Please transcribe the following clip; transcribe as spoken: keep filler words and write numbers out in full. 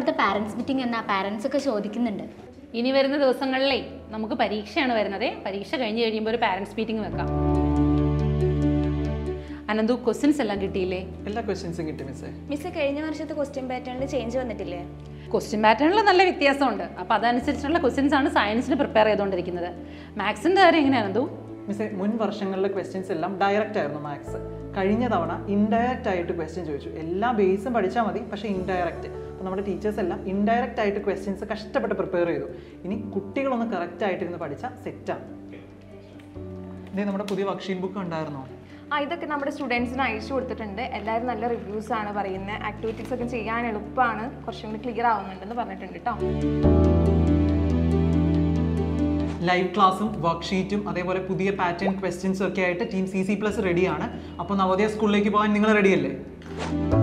ഇത്തവണത്തെ parents meeting എന്നാ parents ഒക്കെ ചോദിക്കുന്നുണ്ട്. ഇനി വരുന്ന ദിവസങ്ങളിലേ നമുക്ക് പരീക്ഷയാണ് വരുന്നത്. പരീക്ഷ കഴിഞ്ഞ് കഴിയുമ്പോൾ ഒരു പാരൻസ് മീറ്റിംഗ് വെക്കാം. അനന്തു, ക്വസ്റ്റ്യൻസ് എല്ലാം കിട്ടിയില്ലേ? എല്ലാ ക്വസ്റ്റ്യൻസും കിട്ടി മിസ്സേ. മിസ്സേ, കഴിഞ്ഞ വർഷത്തെ ക്വസ്റ്റ്യൻ പാറ്റേണിൽ ചേഞ്ച് വന്നിട്ടില്ലേ? ക്വസ്റ്റ്യൻ പാറ്റേണിൽ നല്ല വ്യത്യാസമുണ്ട്. അപ്പോൾ അതനുസരിച്ചുള്ള ക്വസ്റ്റ്യൻസ് ആണ് സയൻസിന് പ്രിപ്പയർ ചെയ്തുകൊണ്ടിരിക്കുന്നത്. മാത്സിൻ്റെ കാര്യം എങ്ങനെയാണ് അനന്തു? മിസ്സേ, മുൻ വർഷങ്ങളിലെ ക്വസ്റ്റ്യൻസ് എല്ലാം ഡയറക്റ്റ് ആയിരുന്നു മാത്സ്. കഴിഞ്ഞ തവണ ഇൻഡയറക്റ്റ് ആയിട്ട് ക്വസ്റ്റ്യൻ ചോദിച്ചു. എല്ലാ ബേസും പഠിച്ചാൽ മതി, പക്ഷേ ഇൻഡയറക്റ്റ്. അപ്പോൾ നമ്മുടെ ടീച്ചേഴ്സ് എല്ലാം ഇൻഡയറക്റ്റ് ആയിട്ട് ക്വസ്റ്റ്യൻസ് കഷ്ടപ്പെട്ട് പ്രിപ്പയർ ചെയ്തു. ഇനി കുട്ടികളൊന്ന് കറക്റ്റ് ആയിട്ടിരുന്ന് പഠിച്ചാൽ സെറ്റാണ്. ഇതേ നമ്മുടെ പുതിയ വർക്ക്ഷീറ്റ് ബുക്ക് ഉണ്ടായിരുന്നോ? ആ, ഇതൊക്കെ നമ്മുടെ സ്റ്റുഡൻസിന് അയച്ചു കൊടുത്തിട്ടുണ്ട്. എല്ലാവരും നല്ല റിവ്യൂസ് ആണ് പറയുന്നത്. ആക്ടിവിറ്റീസ് ഒക്കെ ചെയ്യാൻ എളുപ്പമാണ്, കുറച്ചും കൂടി ക്ലിയർ ആവുന്നുണ്ടെന്ന് പറഞ്ഞിട്ടുണ്ട് കേട്ടോ. ലൈവ് ക്ലാസ്സും വർക്ക്ഷീറ്റും അതേപോലെ പുതിയ പാറ്റേൺ ക്വസ്റ്റ്യൻസും ഒക്കെ ആയിട്ട് ടീം സി സി പ്ലസ് റെഡിയാണ്. അപ്പോൾ നവോദയ സ്കൂളിലേക്ക് പോകാൻ നിങ്ങൾ റെഡിയല്ലേ?